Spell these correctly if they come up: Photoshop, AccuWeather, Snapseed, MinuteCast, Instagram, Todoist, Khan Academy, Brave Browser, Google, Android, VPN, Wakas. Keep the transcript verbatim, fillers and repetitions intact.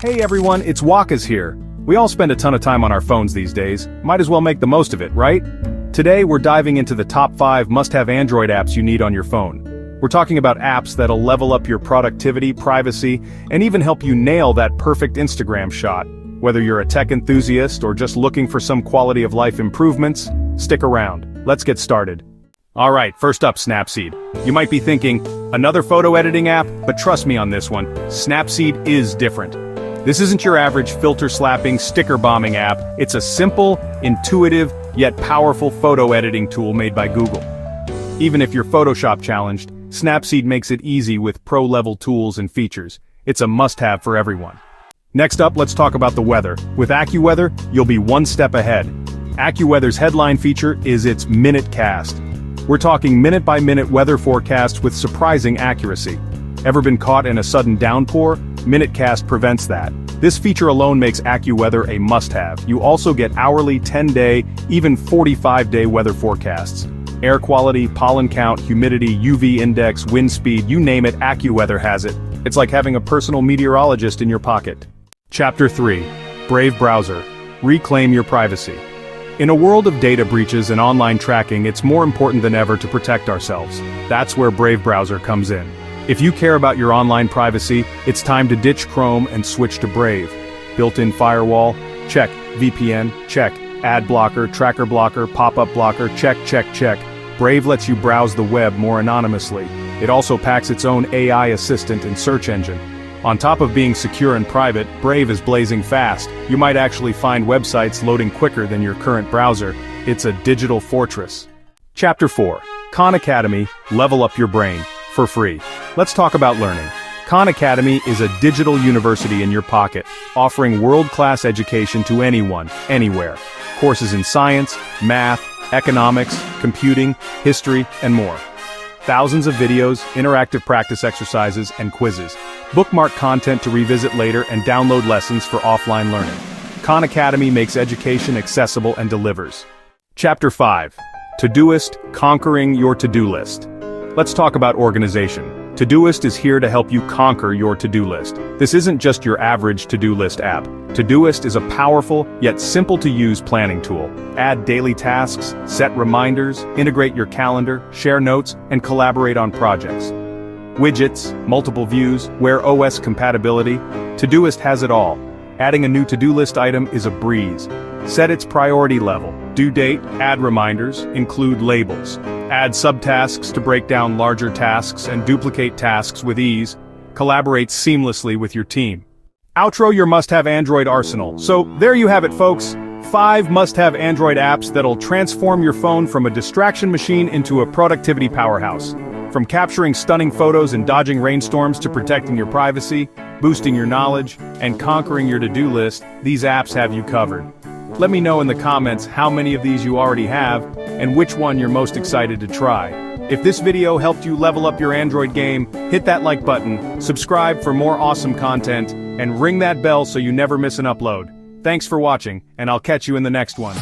Hey everyone, it's Wakas here. We all spend a ton of time on our phones these days, might as well make the most of it, right? Today we're diving into the top five must-have Android apps you need on your phone. We're talking about apps that'll level up your productivity, privacy, and even help you nail that perfect Instagram shot. Whether you're a tech enthusiast or just looking for some quality of life improvements, stick around, let's get started. Alright, first up, Snapseed. You might be thinking, another photo editing app? But trust me on this one, Snapseed is different. This isn't your average filter-slapping, sticker-bombing app. It's a simple, intuitive, yet powerful photo editing tool made by Google. Even if you're Photoshop challenged, Snapseed makes it easy with pro-level tools and features. It's a must-have for everyone. Next up, let's talk about the weather. With AccuWeather, you'll be one step ahead. AccuWeather's headline feature is its MinuteCast. We're talking minute-by-minute weather forecasts with surprising accuracy. Ever been caught in a sudden downpour? MinuteCast prevents that. This feature alone makes AccuWeather a must-have. You also get hourly, ten-day, even forty-five-day weather forecasts. Air quality, pollen count, humidity, U V index, wind speed, you name it, AccuWeather has it. It's like having a personal meteorologist in your pocket. Chapter three. Brave Browser. Reclaim your privacy. In a world of data breaches and online tracking, it's more important than ever to protect ourselves. That's where Brave Browser comes in. If you care about your online privacy, it's time to ditch Chrome and switch to Brave. Built-in firewall, check. V P N, check. Ad blocker, tracker blocker, pop-up blocker, check, check, check. Brave lets you browse the web more anonymously. It also packs its own A I assistant and search engine. On top of being secure and private, Brave is blazing fast. You might actually find websites loading quicker than your current browser. It's a digital fortress. Chapter four. Khan Academy, level up your brain. For free. Let's talk about learning. Khan Academy is a digital university in your pocket, offering world-class education to anyone, anywhere. Courses in science, math, economics, computing, history, and more. Thousands of videos, interactive practice exercises, and quizzes. Bookmark content to revisit later and download lessons for offline learning. Khan Academy makes education accessible and delivers. Chapter five. Todoist, conquering your to-do list. Let's talk about organization. Todoist is here to help you conquer your to-do list. This isn't just your average to-do list app. Todoist is a powerful, yet simple-to-use planning tool. Add daily tasks, set reminders, integrate your calendar, share notes, and collaborate on projects. Widgets, multiple views, where O S compatibility, Todoist has it all. Adding a new to-do list item is a breeze. Set its priority level, due date, add reminders, include labels. Add subtasks to break down larger tasks and duplicate tasks with ease. Collaborate seamlessly with your team. Outro your must-have Android arsenal. So there you have it, folks. Five must-have Android apps that'll transform your phone from a distraction machine into a productivity powerhouse. From capturing stunning photos and dodging rainstorms to protecting your privacy, boosting your knowledge, and conquering your to-do list, these apps have you covered. Let me know in the comments how many of these you already have, and which one you're most excited to try. If this video helped you level up your Android game, hit that like button, subscribe for more awesome content, and ring that bell so you never miss an upload. Thanks for watching, and I'll catch you in the next one.